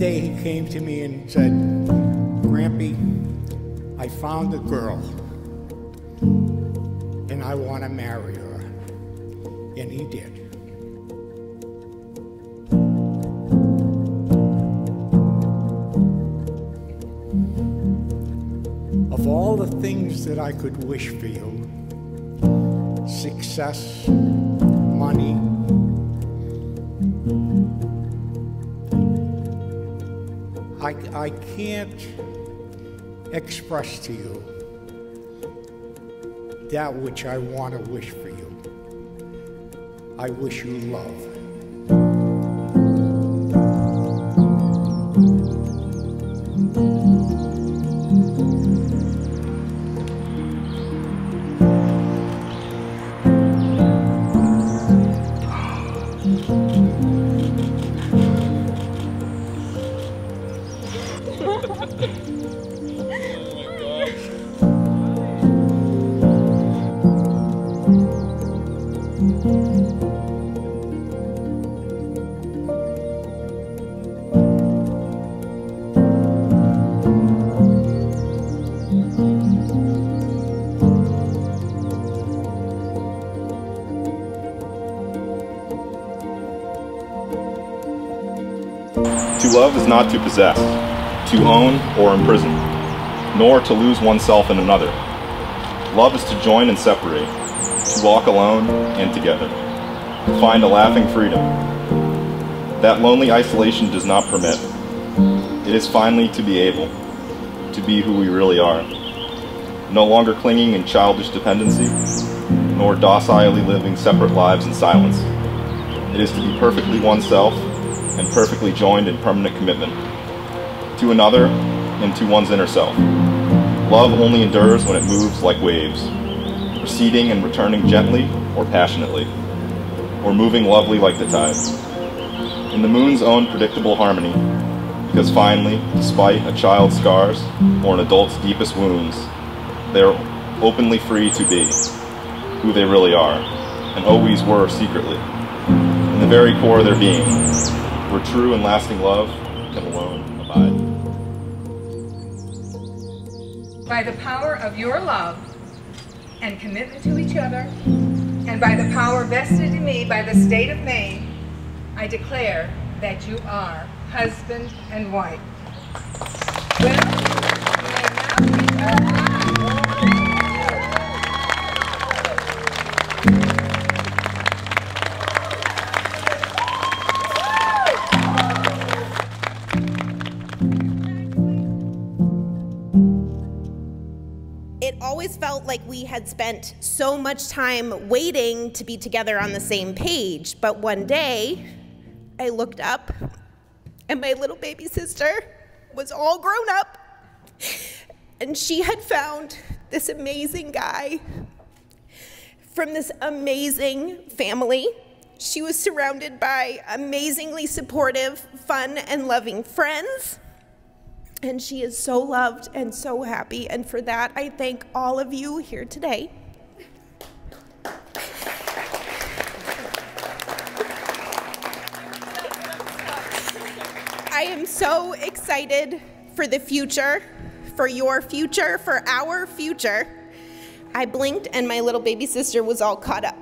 day he came to me and said, "Grampy, I found a girl and I want to marry her." And he did. Of all the things that I could wish for you, success, money, I can't express to you that which I want to wish for you. I wish you love. To love is not to possess, to own or imprison, nor to lose oneself in another. Love is to join and separate, to walk alone and together, to find a laughing freedom that lonely isolation does not permit. It is finally to be able to be who we really are, no longer clinging in childish dependency, nor docilely living separate lives in silence. It is to be perfectly oneself, and perfectly joined in permanent commitment to another and to one's inner self. Love only endures when it moves like waves, receding and returning gently or passionately, or moving lovely like the tide, in the moon's own predictable harmony, because finally, despite a child's scars or an adult's deepest wounds, they are openly free to be who they really are, and always were secretly, in the very core of their being, where true and lasting love can alone abide. By the power of your love and commitment to each other, and by the power vested in me by the state of Maine, I declare that you are husband and wife. It always felt like we had spent so much time waiting to be together on the same page, but one day I looked up and my little baby sister was all grown up, and she had found this amazing guy from this amazing family. She was surrounded by amazingly supportive, fun, and loving friends. And she is so loved and so happy, and for that I thank all of you here today. I am so excited for the future, for your future, for our future. I blinked and my little baby sister was all caught up.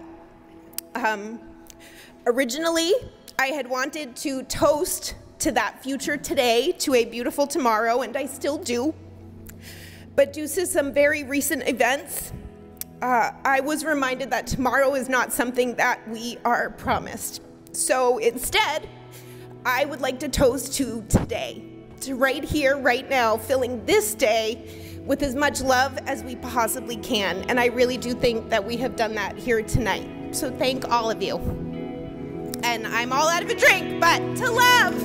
Originally, I had wanted to toast to that future today, to a beautiful tomorrow, and I still do. But due to some very recent events, I was reminded that tomorrow is not something that we are promised. So instead, I would like to toast to today, to right here, right now, filling this day with as much love as we possibly can. And I really do think that we have done that here tonight. So thank all of you. And I'm all out of a drink, but to love.